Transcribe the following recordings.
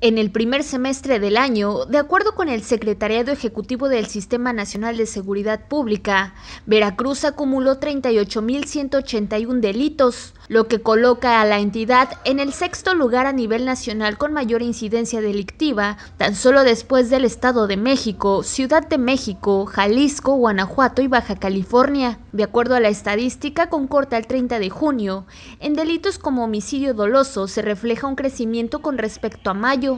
En el primer semestre del año, de acuerdo con el Secretariado Ejecutivo del Sistema Nacional de Seguridad Pública, Veracruz acumuló 38.181 delitos, lo que coloca a la entidad en el sexto lugar a nivel nacional con mayor incidencia delictiva, tan solo después del Estado de México, Ciudad de México, Jalisco, Guanajuato y Baja California. De acuerdo a la estadística con corte al 30 de junio, en delitos como homicidio doloso se refleja un crecimiento con respecto a mayo.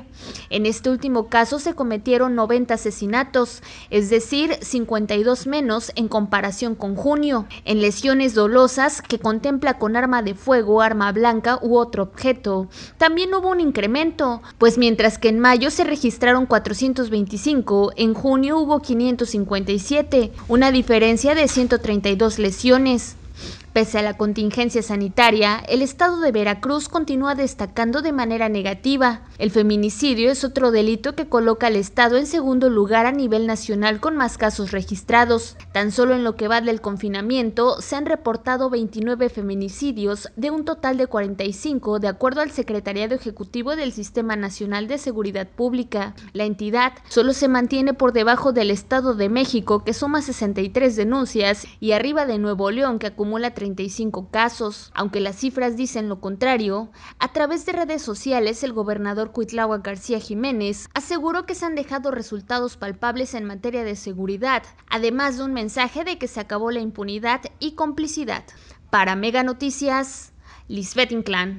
En este último caso se cometieron 90 asesinatos, es decir, 52 menos en comparación con junio. En lesiones dolosas, que contempla con arma de fuego, arma blanca u otro objeto, también hubo un incremento, pues mientras que en mayo se registraron 425, en junio hubo 557, una diferencia de 132 lesiones. Pese a la contingencia sanitaria, el estado de Veracruz continúa destacando de manera negativa. El feminicidio es otro delito que coloca al estado en segundo lugar a nivel nacional con más casos registrados. Tan solo en lo que va del confinamiento se han reportado 29 feminicidios de un total de 45, de acuerdo al Secretariado Ejecutivo del Sistema Nacional de Seguridad Pública. La entidad solo se mantiene por debajo del Estado de México, que suma 63 denuncias, y arriba de Nuevo León, que acumula 35 casos. Aunque las cifras dicen lo contrario, a través de redes sociales el gobernador Cuitláhuac García Jiménez aseguró que se han dejado resultados palpables en materia de seguridad, además de un mensaje de que se acabó la impunidad y complicidad. Para Mega Noticias, Lisbeth Inclán.